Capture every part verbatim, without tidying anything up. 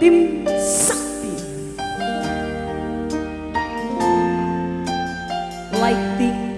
Tim Sakti. Lighting.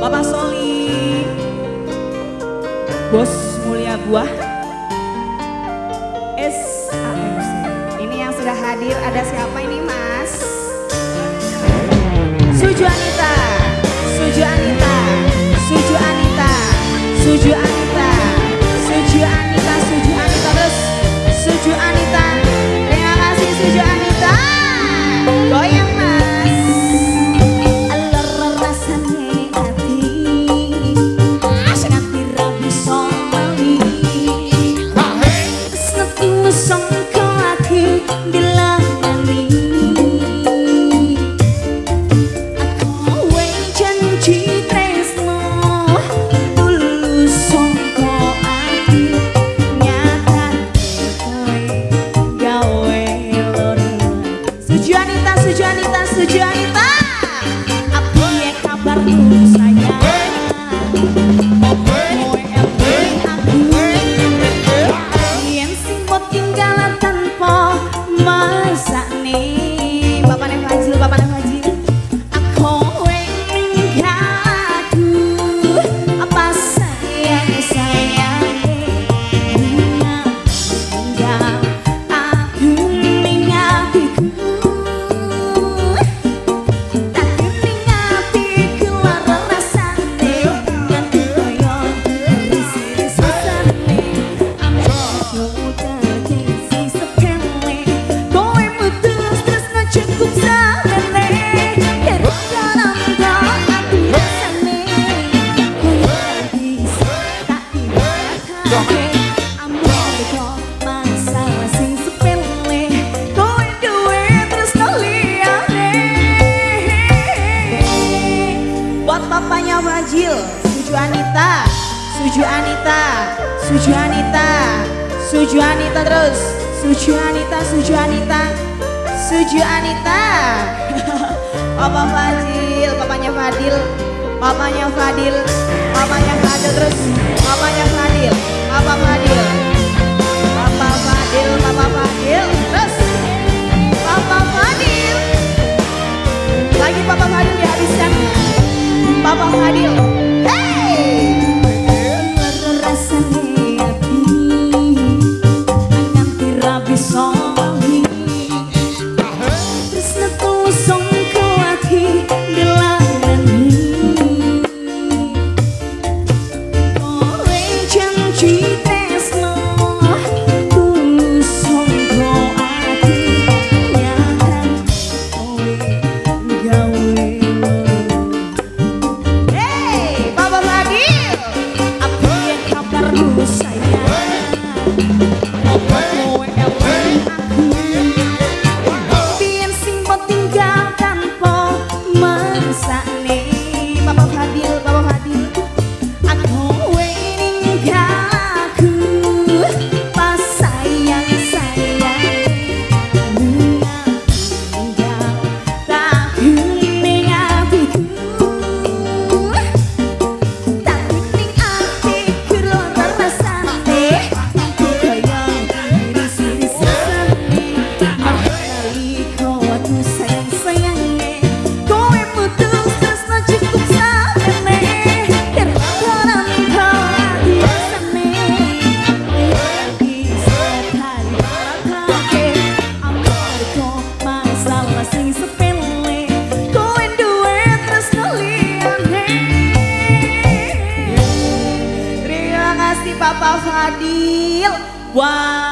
Bapak Soli, Bos Mulia Buah, S A M C. Ini yang sudah hadir ada siapa ini Mas? Suju Anita, Suju Anita, Suju Anita, Suju Anita, Suju Anita, Suju Anita terus, Suju Anita. Terima kasih Suju Anita. Goyang Mas. Suju Anita, Suju Anita, Suju Anita terus, Suju Anita, Suju Anita, Suju Anita. Papa Fadil, papanya Fadil, papanya Fadil, papanya Fadil terus, papanya Fadil, Papa Fadil, Papa Fadil, Papa Fadil terus, Papa Fadil. Lagi Papa Fadil dihabiskan, Papa Fadil. Hey. She Biar sing tinggalkan po masane Bapak Fadil, Bapak Fadil. Aku wening aku pas sayang sayang tinggal tak ning atiku tak ning atiku luar masane koyong diri sini sini kali kau tuh sayang sayangnya kowe putus terus tak cukup Fadil, wah.